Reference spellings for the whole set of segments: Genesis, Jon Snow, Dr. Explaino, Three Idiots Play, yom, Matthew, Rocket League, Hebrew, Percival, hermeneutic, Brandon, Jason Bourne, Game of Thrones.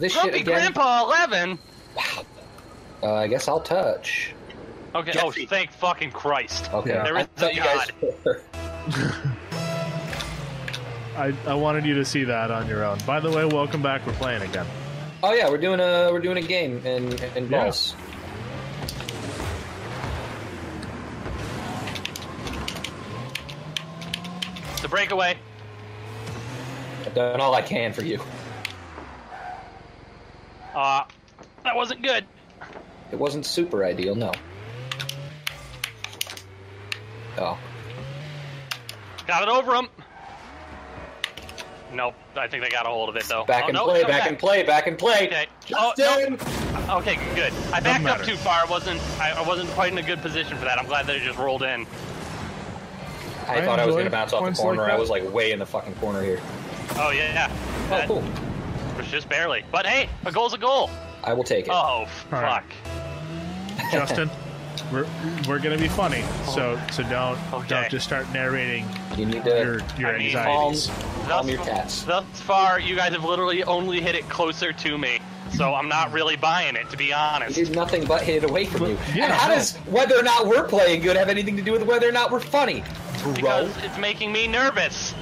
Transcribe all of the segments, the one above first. this Grumpy shit again. Grandpa 11. Wow. I guess I'll touch. Okay. Jesse. Oh, thank fucking Christ. Okay. Yeah. There is no God. You guys I wanted you to see that on your own. By the way, welcome back. We're playing again. Oh yeah, we're doing a game in balls. Yeah. It's a breakaway. I've done all I can for you. That wasn't good. It wasn't super ideal, no. Oh. Got it over him. Nope. I think they got a hold of it, though. Back and play, back and play, back and play. Okay. Oh, no. Okay, good. I backed up too far. I wasn't quite in a good position for that. I'm glad that it just rolled in. I thought I was going to bounce off the corner. Like I was, like, way in the fucking corner here. Oh, yeah. Oh, cool. It was just barely. But, hey, a goal's a goal. I will take it. Oh, fuck. Right. Justin, we're going to be funny, so don't just start narrating your anxieties. Calm your cats. Thus far, you guys have literally only hit it closer to me, so I'm not really buying it, to be honest. You did nothing but hit it away from you. Yeah, and how does whether or not we're playing good have anything to do with whether or not we're funny? Because it's making me nervous.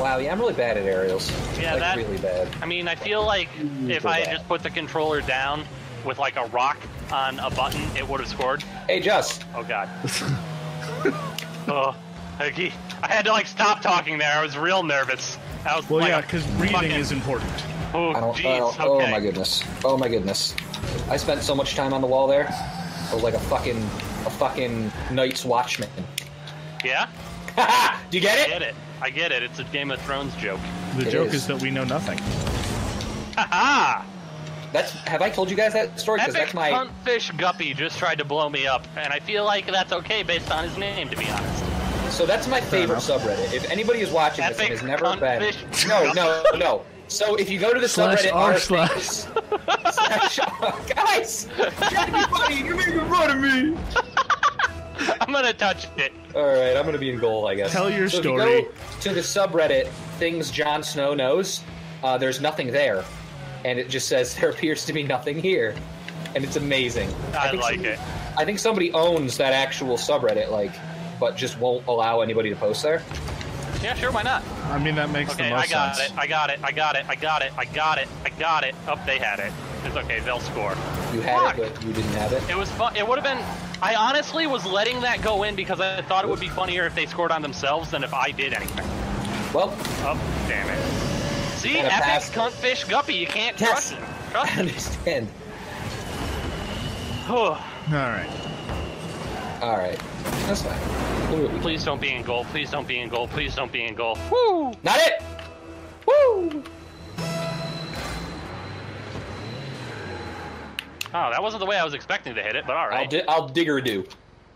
Wow, yeah, I'm really bad at aerials. Yeah, like, that's really bad. I mean, I feel like if I had just put the controller down with, like, a rock on a button, it would have scored. Hey, Just. Oh, God. Oh, I had to, like, stop talking there. I was real nervous. I was, well, like, yeah, because breathing is important. Oh, jeez. Okay. Oh, my goodness. Oh, my goodness. I spent so much time on the wall there. I was like a fucking Night's Watchman. Yeah? Do you get it? I get it. I get it. It's a Game of Thrones joke. The joke is that we know nothing. Ha-ha! Have I told you guys that story? Because that's my cuntfish guppy just tried to blow me up, and I feel like that's okay based on his name, to be honest. So that's my favorite subreddit. If anybody is watching this and has never been... No. So if you go to the subreddit... /r/... Guys! Try to be funny! You're making fun of me! I'm gonna touch it. Alright, I'm gonna be in goal, I guess. Tell your story. If you go to the subreddit, Things Jon Snow Knows, there's nothing there. And it just says, there appears to be nothing here. And it's amazing. I think somebody owns that actual subreddit, like, but just won't allow anybody to post there. Yeah, sure, why not? I mean, that makes the most sense. Okay, I got it. Oh, they had it. It's okay, they'll score. You had it, but you didn't have it? It was fun. It would have been... I honestly was letting that go in because I thought it would be funnier if they scored on themselves than if I did anything. Well... Oh, damn it. See? Epic cuntfish guppy. You can't trust him. I understand. Alright. That's fine. Please don't be in goal. Please don't be in goal. Please don't be in goal. Woo! Not it! Woo! Oh, that wasn't the way I was expecting to hit it, but all right. I'll digger-a-do.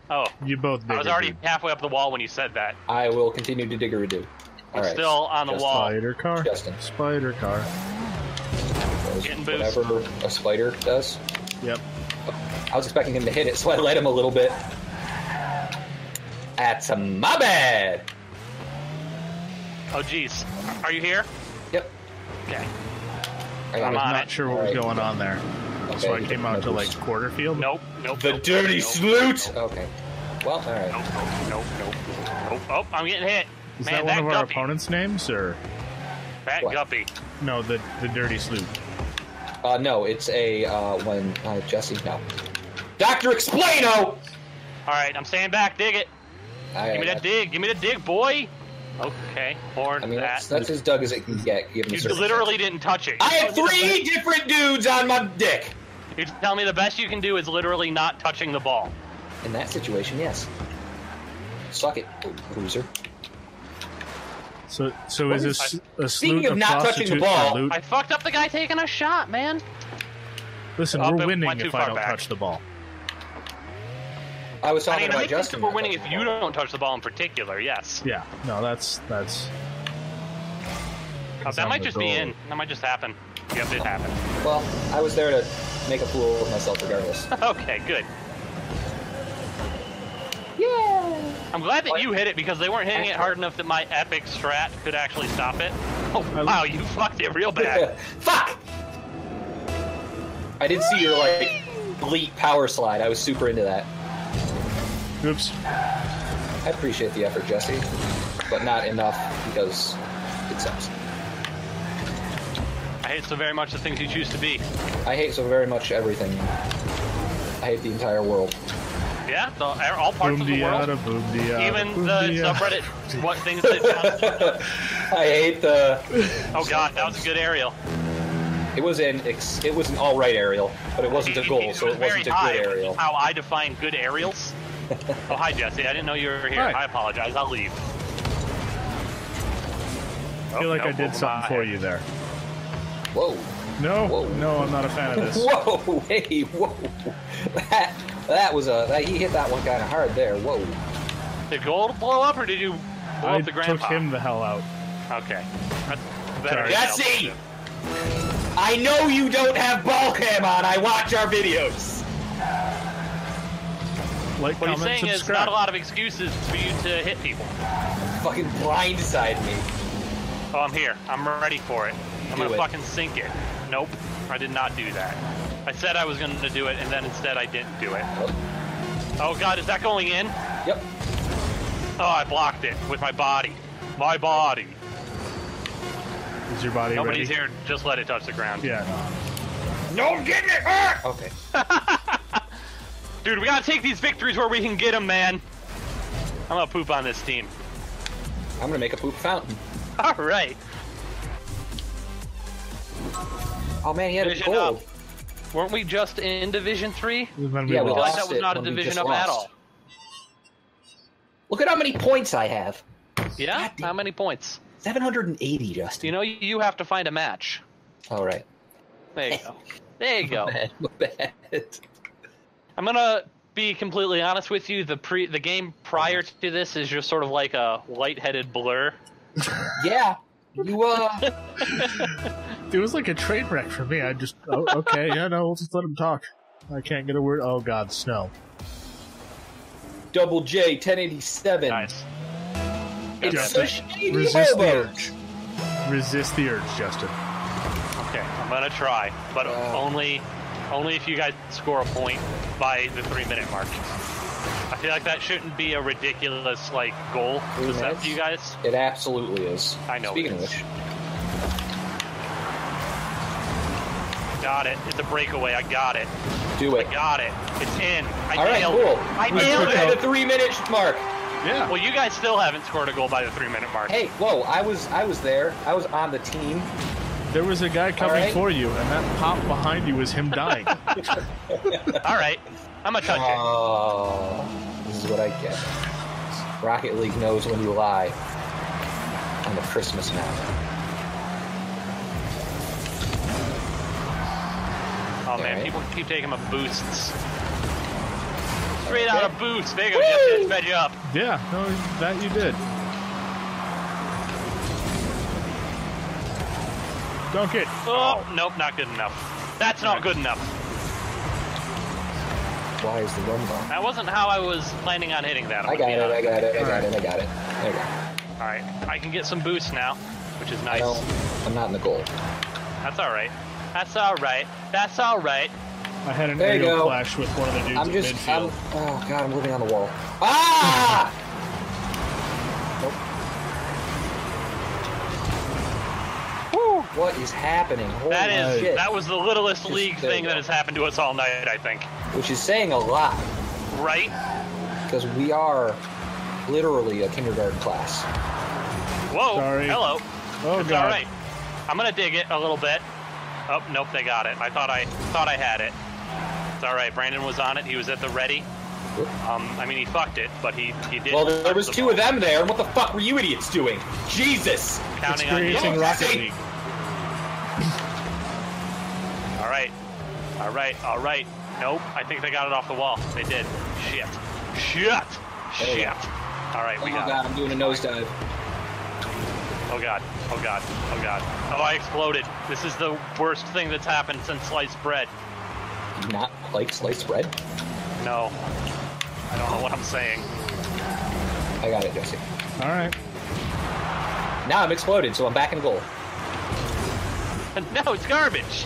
Oh. You both digger-a-do. I was already halfway up the wall when you said that. I will continue to digger-a-do. I'm still on the wall. Spider car. Justin. Spider car. Getting boosted. Whatever a spider does. Yep. I was expecting him to hit it, so I let him a little bit. That's my bad. Oh, jeez. Are you here? Yep. Okay. I'm not sure what was going on there. Okay, so I came out to, like, quarter field? Nope. The dirty sloot! Okay. Well, alright. Nope. Oh, I'm getting hit. Is that one of our opponent's names, or...? Fat Guppy. No, the dirty sloot. No, it's a, Jesse, no. Dr. Explaino! Alright, I'm staying back, dig it. Give me that dig, boy! Okay, or I mean, that's as dug as it can get, given the circumstances. You literally didn't touch it. I have three different dudes on my dick! You tell me the best you can do is literally not touching the ball. In that situation, yes. Suck it, loser. So is this a Speaking of not touching the ball, I fucked up the guy taking a shot, man. Listen, we're winning if I don't touch the ball. I was talking about Justin. We're winning if you don't touch the ball in particular. Yes. Yeah. No, that's. That might just be in. That might just happen. Yep, it happened. Well, I was there to make a fool of myself, regardless. Okay, good. Yeah. I'm glad that you hit it because they weren't hitting it hard enough that my epic strat could actually stop it. Oh wow, you fucked it real bad. Fuck. I did see your, like, bleep power slide. I was super into that. Oops. I appreciate the effort, Jesse, but not enough because it sucks. I hate so very much the things you choose to be. I hate so very much everything. I hate the entire world. Yeah, so all parts of the world. Even the subreddit, what things that sound. I hate the... Oh god, that was a good aerial. It was an alright aerial, but it wasn't a goal, so it wasn't a good aerial. How I define good aerials. Oh, hi, Jesse. I didn't know you were here. Hi. I apologize. I'll leave. I feel like I did something for you there. Whoa. No, whoa. No, I'm not a fan of this. Whoa, hey, whoa. That was a... he hit that one kind of hard there. Whoa. Did gold blow up, or did you blow up the grandpa? I took him the hell out. Okay. That's Jesse! I know you don't have ball cam on. I watch our videos. Like, what he's saying subscribe. Is not a lot of excuses for you to hit people. Fucking blindside me. Oh, I'm here. I'm ready for it. I'm gonna fucking sink it. Nope. I did not do that. I said I was gonna do it, and then instead I didn't do it. Oh god, is that going in? Yep. Oh, I blocked it with my body. My body. Is your body Nobody's ready? Here. Just let it touch the ground. Yeah. No, get it! Ah! Okay. Dude, we gotta take these victories where we can get them, man. I'm gonna poop on this team. I'm gonna make a poop fountain. All right. Oh man, he had a gold. Weren't we just in Division 3? Yeah, we lost. That was not a division up at all. Look at how many points I have. Yeah, how many points? 780, Justin. You know, you have to find a match. All right. There you go. There you go. My bad. I'm gonna be completely honest with you. The game prior to this is just sort of like a lightheaded blur. Yeah, it was like a train wreck for me. I just okay, yeah, no, we'll just let him talk. I can't get a word. Oh God, Snow. Double J, 1087. Nice. Resist the urge. Resist the urge, Justin. Okay, I'm gonna try, but only if you guys score a point by the 3-minute mark. I feel like that shouldn't be a ridiculous, like, goal. Is that for you guys? It absolutely is. I know. Speaking of which. Got it. It's a breakaway. I got it. Do it. I got it. It's in. All right, cool. I nailed it by the 3-minute mark. Yeah. Well, you guys still haven't scored a goal by the 3-minute mark. Hey, whoa, I was there. I was on the team. There was a guy coming for you, and that pop behind you was him dying. Alright, I'm gonna touch it. This is what I get. Rocket League knows when you lie. On the Christmas mountain. Oh man, people keep taking my boosts. Straight out of boosts, they go just fed you up. Yeah, no, that you did. Don't get. Oh, nope, not good enough. That's not good enough. Why is the run bomb? That wasn't how I was planning on hitting that. I got it. There you go. All right, I can get some boost now, which is nice. I'm not in the goal. That's all right. That's all right. That's all right. I had an aerial clash with one of the dudes in midfield. Oh god, I'm living on the wall. Ah! What is happening? Holy shit. That was the littlest league thing that has happened to us all night, I think. Which is saying a lot. Right? Because we are literally a kindergarten class. Whoa. Sorry. Hello. Oh, it's all right. I'm going to dig it a little bit. Oh, nope, they got it. I thought I had it. It's all right. Brandon was on it. He was at the ready. I mean, he fucked it, but he did. Well, there was two of them there. What the fuck were you idiots doing? Jesus. Counting on you. Rocket League. All right. Nope. I think they got it off the wall. They did. Shit. All right, we got it. Oh, God, I'm doing a nosedive. Oh, God. Oh, I exploded. This is the worst thing that's happened since sliced bread. Do you not like sliced bread? No. I don't know what I'm saying. I got it, Jesse. All right. Now I'm exploded, so I'm back in goal. No, it's garbage.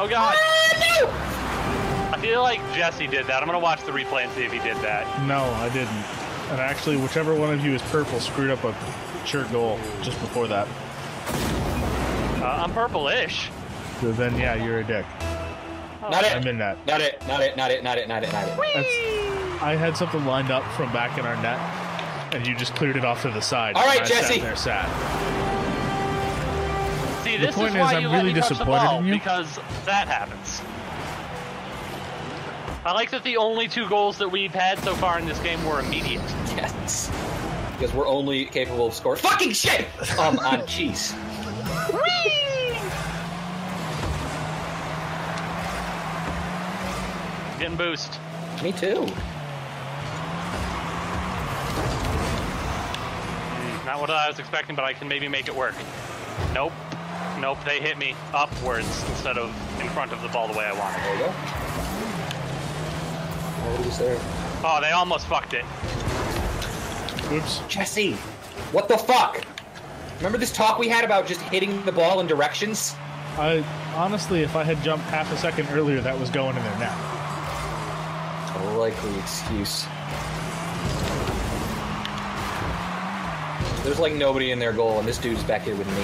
Oh God! No! I feel like Jesse did that. I'm gonna watch the replay and see if he did that. No, I didn't. And actually, whichever one of you is purple screwed up a sure goal just before that. I'm purple-ish. So then, yeah, you're a dick. Oh. Not it. I'm in that. Not it. Not it. Not it. Not it. Not it. Not it. I had something lined up from back in our net, and you just cleared it off to the side. All right, Jesse. They're sad. See, this is why I'm really disappointed in you, because that happens. I like that the only two goals that we've had so far in this game were immediate. Yes. Because we're only capable of scoring. Fucking shit! On cheese. Getting boost. Me too. Not what I was expecting, but I can maybe make it work. Nope. Nope, they hit me upwards instead of in front of the ball the way I wanted. There you go. There. Oh, they almost fucked it. Oops. Jesse, what the fuck? Remember this talk we had about just hitting the ball in directions? I honestly, if I had jumped half a second earlier, that was going in there now. A likely excuse. There's like nobody in their goal, and this dude's back here with me.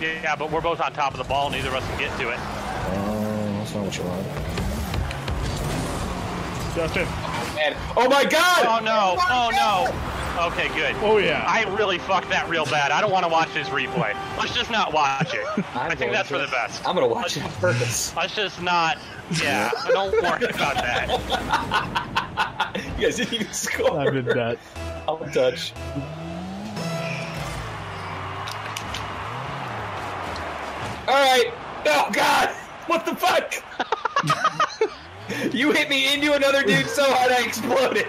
Yeah, but we're both on top of the ball. Neither of us can get to it. That's not what you want. Justin. Oh my God! Oh no! Oh no! Okay, good. Oh yeah. I really fucked that real bad. I don't want to watch this replay. Let's just not watch it. I think that's for the best. I'm gonna watch it on purpose. Let's just not. Yeah. Don't worry about that. You guys didn't even score. I did that. I'll touch. All right. Oh God! What the fuck? You hit me into another dude so hard I exploded.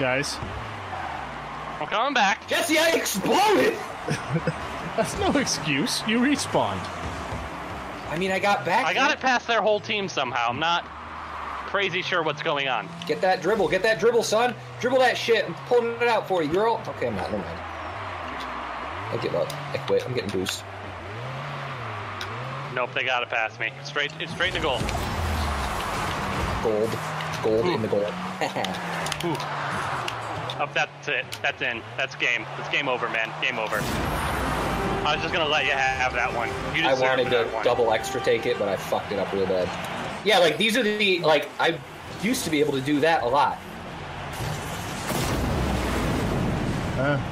Guys, I'm coming back. Jesse, I exploded. That's no excuse. You respawned. I mean, I got back. I got it past their whole team somehow. I'm not crazy sure what's going on. Get that dribble. Get that dribble, son. Dribble that shit. I'm pulling it out for you, girl. Okay, I'm not. Never mind. I give up. I quit. I'm getting boost. Nope, they gotta pass me. Straight in the goal. Gold. Gold. Ooh. In the goal. Oh, that's it. That's in. That's game. It's game over, man. Game over. I was just gonna let you have that one. You just I wanted to double extra take it, but I fucked it up real bad. Yeah, like these are the like I used to be able to do that a lot.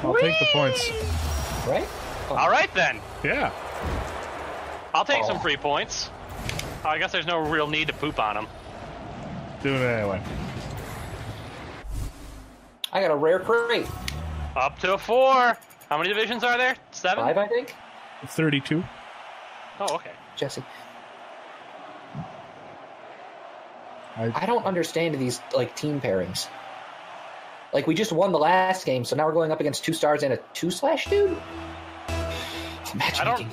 I'll take the points. Right? Oh. All right then. Yeah. I'll take some free points. Oh, I guess there's no real need to poop on them. Do it anyway. I got a rare crate. Up to 4. How many divisions are there? 7? 5, I think. 32. Oh, okay. Jesse. I don't understand these like team pairings. Like we just won the last game, so now we're going up against 2 stars and a 2/2 dude. I don't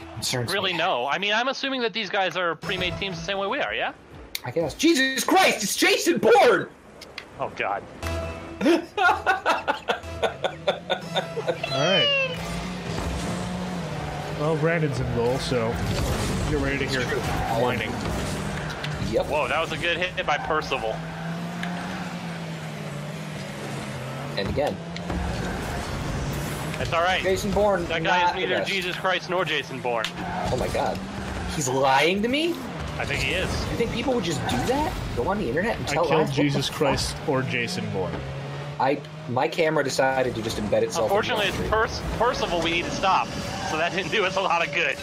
really know. I mean, I'm assuming that these guys are pre-made teams the same way we are, yeah? I guess. Jesus Christ, it's Jason Bourne! Oh, God. All right. Well, Brandon's in goal, so you're ready to hear whining. Yep. Whoa, that was a good hit by Percival. And again. That's all right. Jason Bourne. That guy is neither Jesus Christ nor Jason Bourne. Oh my God, he's lying to me. I think he is. You think people would just do that? Go on the internet and tell us? I killed Jesus Christ or Jason Bourne. My camera decided to just embed itself. Unfortunately, it's Percival. We need to stop. So that didn't do us a lot of good.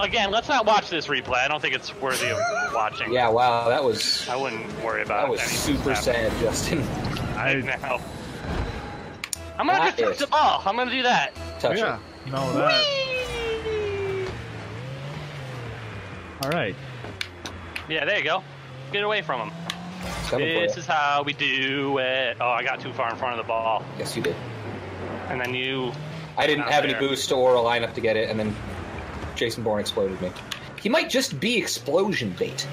Again, let's not watch this replay. I don't think it's worthy of watching. Yeah, wow, that was. I wouldn't worry about it. That was super sad, Justin. I know. I'm gonna just touch the ball. I'm gonna do that. Touch it. No, that. Whee! All right. Yeah, there you go. Get away from him. This is how we do it. Oh, I got too far in front of the ball. Yes, you did. And then you. I didn't have any boost or a lineup to get it, and then Jason Bourne exploded me. He might just be explosion bait.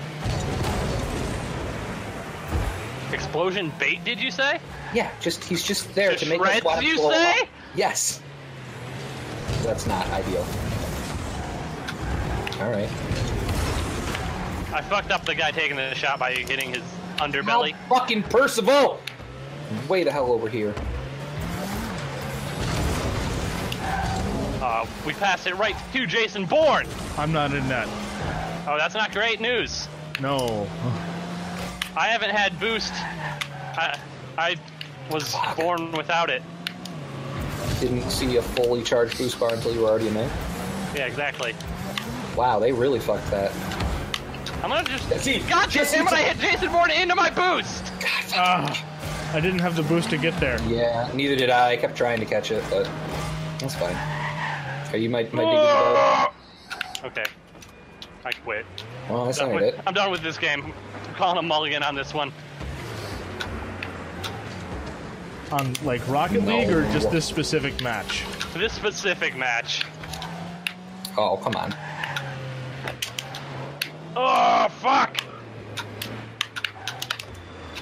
Explosion bait, did you say? Yeah, he's just there to make us laugh. Yes. that's not ideal. Alright. I fucked up the guy taking the shot by hitting his underbelly. How fucking Percival! Way the hell over here. We passed it right to Jason Bourne! I'm not in that. Oh, that's not great news. No. I haven't had boost. I was born without it. Didn't see a fully charged boost bar until you were already in there? Yeah, exactly. Wow, they really fucked that. I'm gonna just... God damn it, I hit Jason Bourne into my boost! God, I didn't have the boost to get there. Yeah, neither did I. I kept trying to catch it, but... That's fine. Okay, you might... Okay. I quit. Well, that's not it. I'm done with this game. I'm calling a mulligan on this one. On, like, Rocket League or just this specific match? This specific match. Oh, come on. Oh, fuck!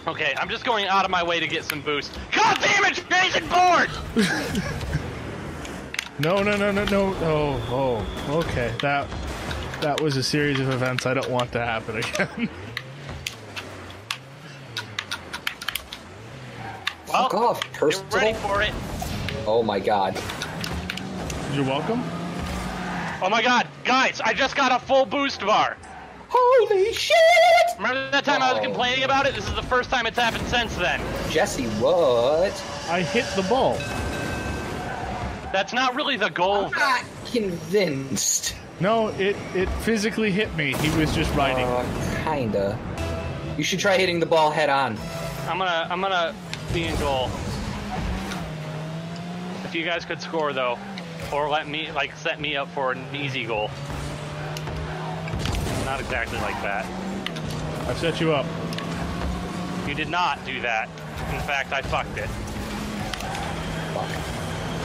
Okay, I'm just going out of my way to get some boost. God damn it, Jason Bourne! No. Oh, okay. That was a series of events I don't want to happen again. Fuck off, Percival. You're ready for it. Oh my god. You're welcome. Oh my god, guys, I just got a full boost bar. Holy shit! Remember that time I was complaining about it? This is the first time it's happened since then. Jesse, what? I hit the ball. That's not really the goal. I'm not convinced. No, it physically hit me. He was just riding. Kinda. You should try hitting the ball head on. I'm gonna be in goal. If you guys could score though, or let me set me up for an easy goal. Not exactly like that. I've set you up. You did not do that. In fact, I fucked it. Fuck.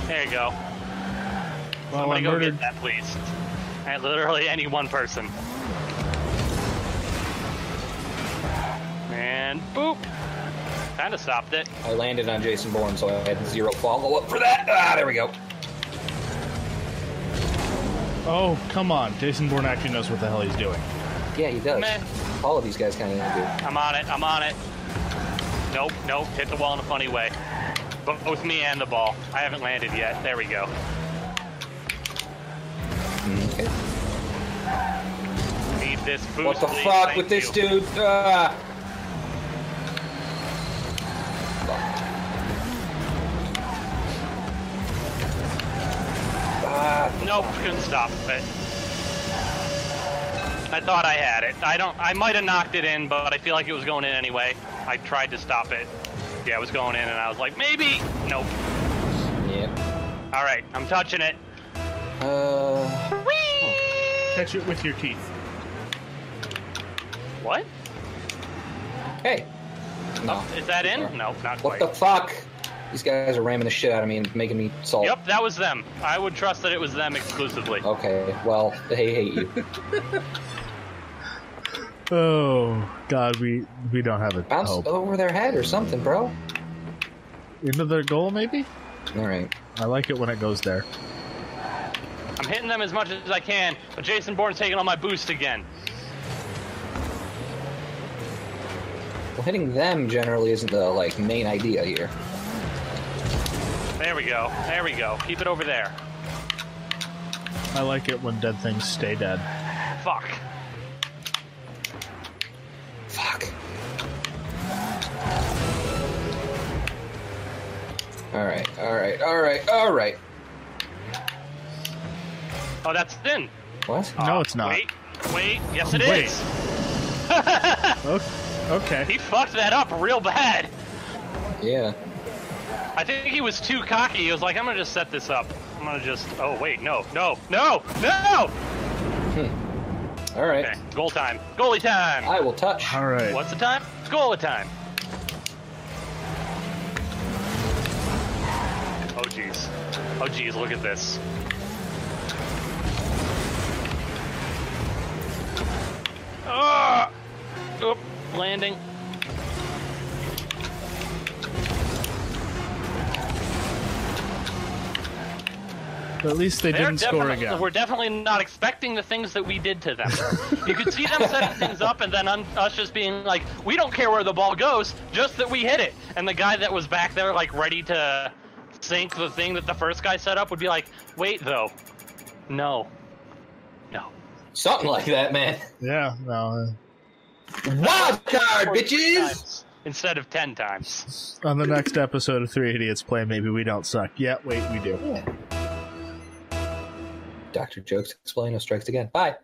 There you go. Well, somebody go get that, please. And literally any one person. And boop. Kind of stopped it. I landed on Jason Bourne, so I had zero follow-up for that. Ah, there we go. Oh, come on. Jason Bourne actually knows what the hell he's doing. Yeah, he does. Meh. All of these guys kind of do. I'm on it. I'm on it. Nope. Hit the wall in a funny way. Both me and the ball. I haven't landed yet. There we go. Okay. Need this boost, what the fuck with this dude? Nope, couldn't stop it. I thought I had it. I might have knocked it in, but I feel like it was going in anyway. I tried to stop it. Yeah, it was going in, and I was like, maybe. Nope. Yeah. All right, I'm touching it. Catch it with your teeth. What? Hey. No. Is that in? No, not quite. What the fuck? These guys are ramming the shit out of me and making me salt. Yep, that was them. I would trust that it was them exclusively. Okay, well, they hate you. Oh, God, we don't have it. Bounce over their head or something, bro. Into their goal, maybe? All right. I like it when it goes there. I'm hitting them as much as I can, but Jason Bourne's taking all my boost again. Well, hitting them generally isn't the, like, main idea here. There we go. There we go. Keep it over there. I like it when dead things stay dead. Fuck. Fuck. All right. Oh, that's in. What? No, it's not. Wait. Yes, it is. Okay. He fucked that up real bad. Yeah. I think he was too cocky. He was like, I'm going to just set this up. I'm going to just... Oh, wait. No. All right. Okay. Goal time. Goalie time. I will touch. All right. What's the time? It's goalie time. Oh, jeez. Oh, jeez. Look at this. Oh, landing. But at least they didn't score again. We're definitely not expecting the things that we did to them. You could see them setting things up and then us just being like, we don't care where the ball goes, just that we hit it. And the guy that was back there like ready to sink the thing that the first guy set up would be like, wait though, no. Something like that, man. Yeah, no. Wild card, bitches! Instead of 10 times. On the next episode of Three Idiots Play, maybe we don't suck. Yeah, wait, we do. Yeah. Dr. Jokes Explain, no strikes again. Bye.